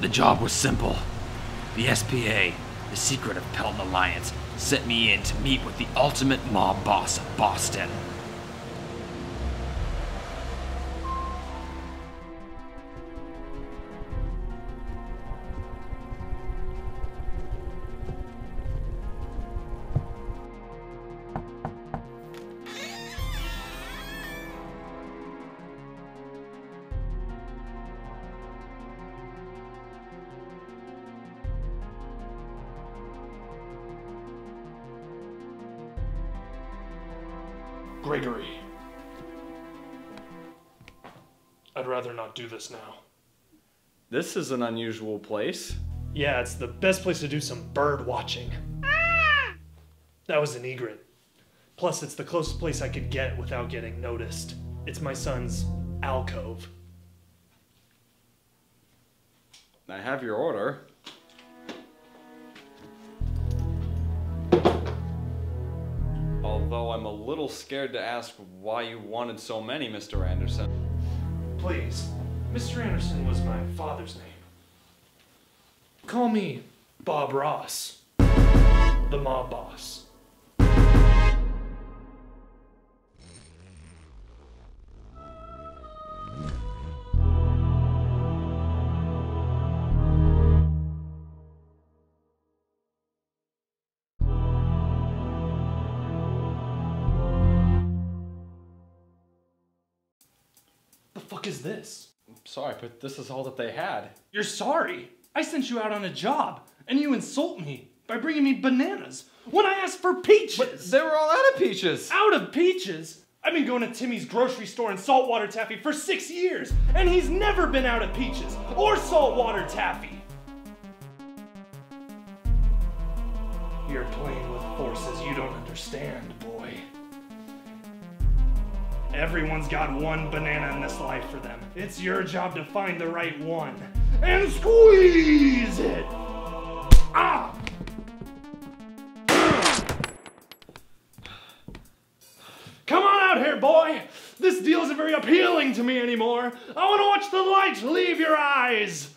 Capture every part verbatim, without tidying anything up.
The job was simple. The S P A, the secret of Pelton Alliance, sent me in to meet with the ultimate mob boss of Boston. Gregory. I'd rather not do this now. This is an unusual place. Yeah, it's the best place to do some bird watching. Ah! That was an egret. Plus, it's the closest place I could get without getting noticed. It's my son's alcove. I have your order. Although I'm a little scared to ask why you wanted so many, Mister Anderson. Please, Mister Anderson was my father's name. Call me Bob Ross, the mob boss. What the fuck is this? I'm sorry, but this is all that they had. You're sorry? I sent you out on a job, and you insult me by bringing me bananas when I asked for peaches! But they were all out of peaches! Out of peaches? I've been going to Timmy's grocery store and saltwater taffy for six years, and he's never been out of peaches or saltwater taffy! You're playing with forces you don't understand, boy. Everyone's got one banana in this life for them. It's your job to find the right one and squeeze it. Ah! Come on out here, boy. This deal isn't very appealing to me anymore. I want to watch the light leave your eyes.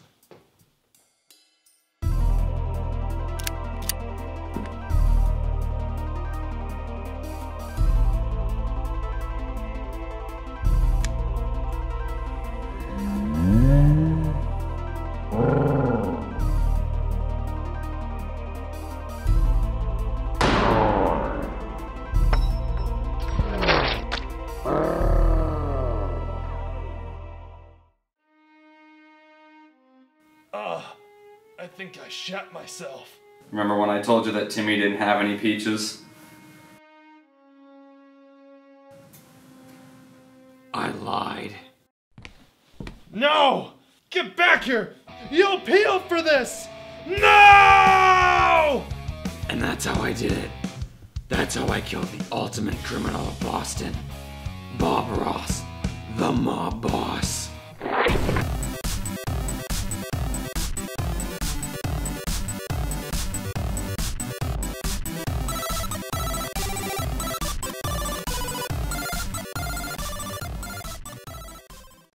Ugh, I think I shat myself. Remember when I told you that Timmy didn't have any peaches? I lied. No! Get back here! You'll peel for this! No! And that's how I did it. That's how I killed the ultimate criminal of Boston. Bob Ross, the mob boss.